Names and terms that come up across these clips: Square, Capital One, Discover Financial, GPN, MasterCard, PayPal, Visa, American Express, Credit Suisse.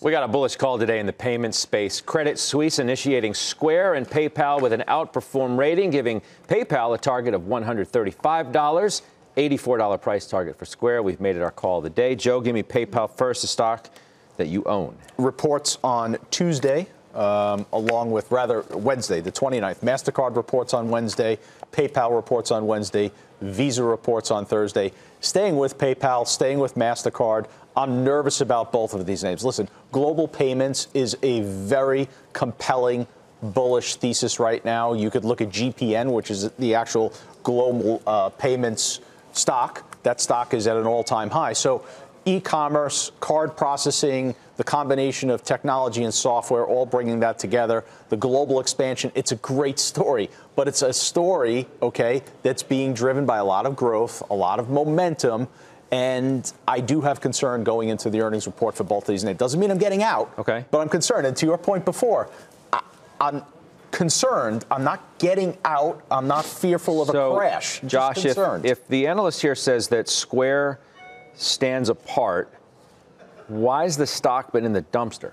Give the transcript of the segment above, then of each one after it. We got a bullish call today in the payment space. Credit Suisse initiating Square and PayPal with an outperform rating, giving PayPal a target of $135, $84 price target for Square. We've made it our call of the day. Joe, give me PayPal first, the stock that you own. Reports on Tuesday, along with Wednesday, the 29th. MasterCard reports on Wednesday, PayPal reports on Wednesday, Visa reports on Thursday. Staying with PayPal, staying with MasterCard, I'm nervous about both of these names. Listen, global payments is a very compelling, bullish thesis right now. You could look at GPN, which is the actual global payments stock. That stock is at an all-time high. So e-commerce, card processing, the combination of technology and software, all bringing that together, the global expansion, it's a great story. But it's a story, okay, that's being driven by a lot of growth, a lot of momentum. And I do have concern going into the earnings report for both of these. And it doesn't mean I'm getting out, okay, but I'm concerned. And to your point before, I'm concerned. I'm not getting out. I'm not fearful of a crash. Josh, if the analyst here says that Square stands apart, why is the stock been in the dumpster?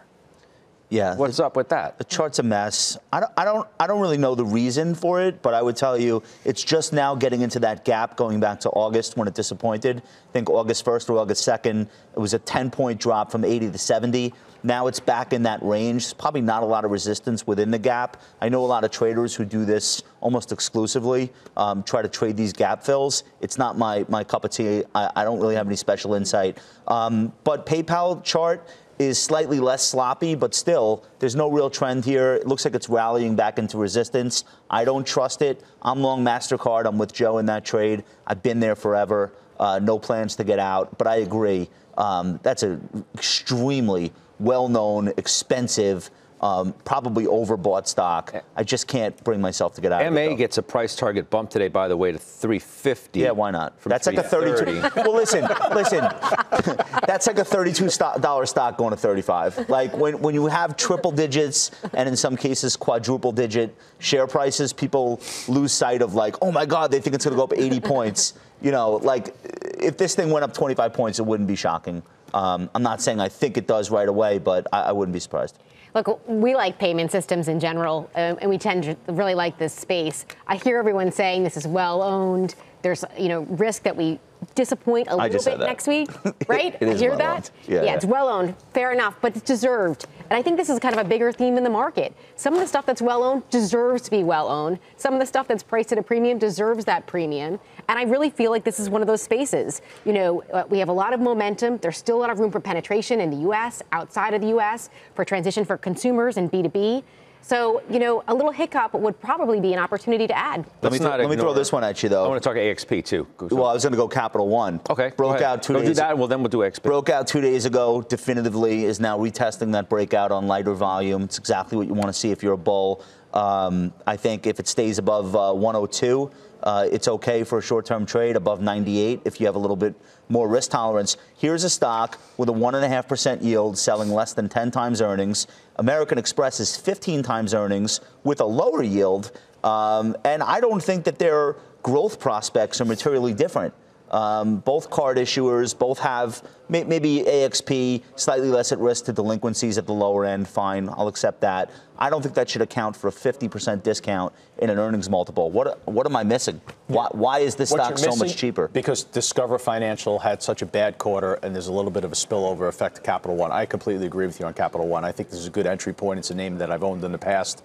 Yeah. What's up with that? The chart's a mess. I don't really know the reason for it, but I would tell you it's just now getting into that gap going back to August when it disappointed. I think August 1st or August 2nd, it was a 10-point drop from 80 to 70. Now it's back in that range. There's probably not a lot of resistance within the gap. I know a lot of traders who do this almost exclusively, try to trade these gap fills. It's not my cup of tea. I don't really have any special insight. But PayPal chart is slightly less sloppy, but still, there's no real trend here. It looks like it's rallying back into resistance. I don't trust it. I'm long MasterCard. I'm with Joe in that trade. I've been there forever. No plans to get out, but I agree. That's an extremely well-known, expensive, probably overbought stock. I just can't bring myself to get out of it. MA gets a price target bump today, by the way, to 350. Yeah, why not? That's like a 32. Well, listen. That's like a $32 stock going to 35. Like when you have triple digits and in some cases quadruple digit share prices, people lose sight of like, oh my God, they think it's going to go up 80 points. You know, like if this thing went up 25 points, it wouldn't be shocking. I'm not saying I think it does right away, but I wouldn't be surprised. Look, we like payment systems in general, and we tend to really like this space. I hear everyone saying this is well-owned. There's, risk that we disappoint a little bit next week, right? I hear that? Yeah, it's well-owned. Fair enough, but it's deserved. And I think this is kind of a bigger theme in the market. Some of the stuff that's well-owned deserves to be well-owned. Some of the stuff that's priced at a premium deserves that premium. And I really feel like this is one of those spaces. We have a lot of momentum. There's still a lot of room for penetration in the U.S., outside of the U.S., for transition for consumers and B2B. So, a little hiccup would probably be an opportunity to add. Let me throw this one at you, though. I want to talk AXP, too. Well, I was going to go Capital One. Okay. Broke out 2 days ago. Do that, well, then we'll do AXP. Broke out 2 days ago, definitively, is now retesting that breakout on lighter volume. It's exactly what you want to see if you're a bull. I think if it stays above 102, it's okay for a short-term trade, above 98 if you have a little bit more risk tolerance. Here's a stock with a 1.5% yield selling less than 10 times earnings. American Express is 15 times earnings with a lower yield. And I don't think that their growth prospects are materially different. Both card issuers, both have maybe AXP, slightly less at risk to delinquencies at the lower end. Fine, I'll accept that. I don't think that should account for a 50% discount in an earnings multiple. What am I missing? Why is this stock so much cheaper? Because Discover Financial had such a bad quarter, and there's a little bit of a spillover effect to Capital One. I completely agree with you on Capital One. I think this is a good entry point. It's a name that I've owned in the past.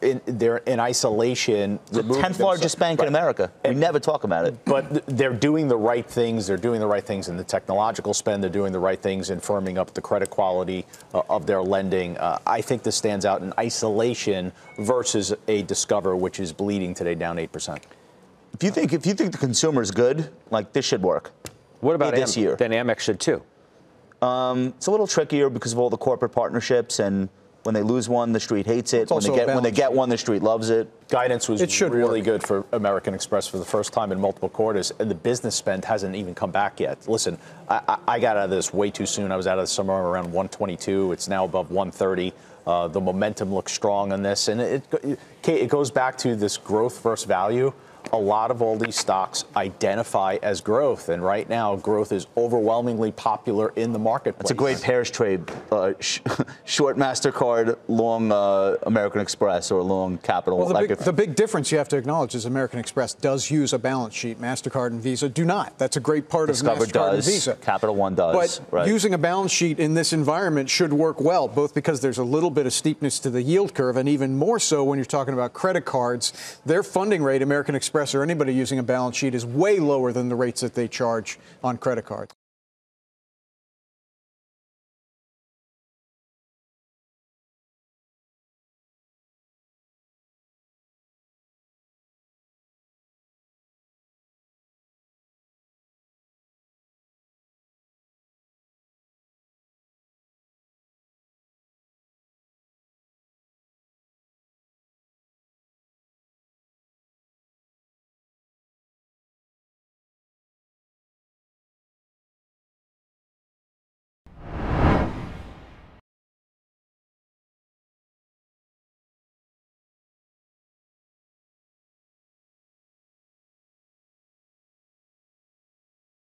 They're in isolation. The 10th largest bank in America. We never talk about it. But they're doing the right things. They're doing the right things in the technological spend. They're doing the right things in firming up the credit quality of their lending. I think this stands out in isolation versus a Discover, which is bleeding today, down 8%. If you think the consumer is good, like this should work. What about this year? Then Amex should too. It's a little trickier because of all the corporate partnerships, and when they lose one, the street hates it. When they get one, the street loves it. Guidance was really good for American Express for the first time in multiple quarters, and the business spend hasn't even come back yet. Listen, I got out of this way too soon. I was out of this somewhere around 122. It's now above 130. The momentum looks strong on this, and it goes back to this growth versus value. a lot of all these stocks identify as growth, and right now growth is overwhelmingly popular in the marketplace. It's a great pairs trade, short MasterCard, long American Express, or long Capital. Well, the big difference you have to acknowledge is American Express does use a balance sheet. MasterCard and Visa do not. That's a great part of MasterCard does, and Visa. Capital One does. But using a balance sheet in this environment should work well, both because there's a little bit of steepness to the yield curve, and even more so when you're talking about credit cards. Their funding rate, American Express or anybody using a balance sheet, is way lower than the rates that they charge on credit cards.